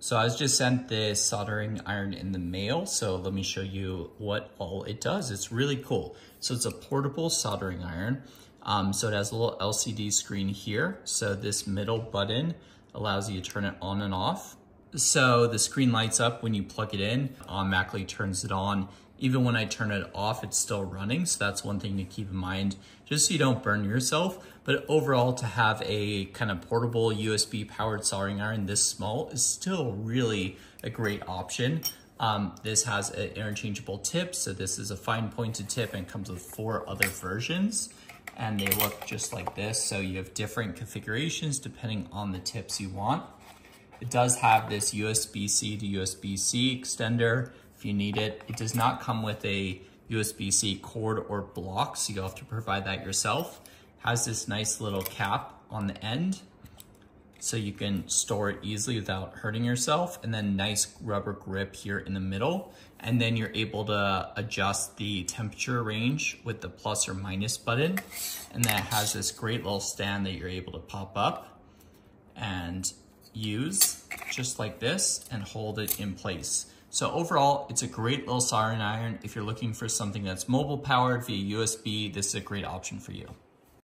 So I was just sent this soldering iron in the mail, so let me show you what all it does. It's really cool. So it's a portable soldering iron. So it has a little LCD screen here. So this middle button allows you to turn it on and off. So the screen lights up when you plug it in, automatically turns it on. Even when I turn it off, it's still running. So that's one thing to keep in mind, just so you don't burn yourself. But overall, to have a kind of portable USB powered soldering iron this small is still really a great option. This has an interchangeable tip. So this is a fine pointed tip and comes with 4 other versions. And they look just like this. So you have different configurations depending on the tips you want. It does have this USB-C to USB-C extender if you need it. It does not come with a USB-C cord or block, so you'll have to provide that yourself. It has this nice little cap on the end, so you can store it easily without hurting yourself. And then nice rubber grip here in the middle. And then you're able to adjust the temperature range with the plus or minus button. And then it has this great little stand that you're able to pop up and use just like this and hold it in place. So overall, it's a great little soldering iron. If you're looking for something that's mobile powered via USB, this is a great option for you.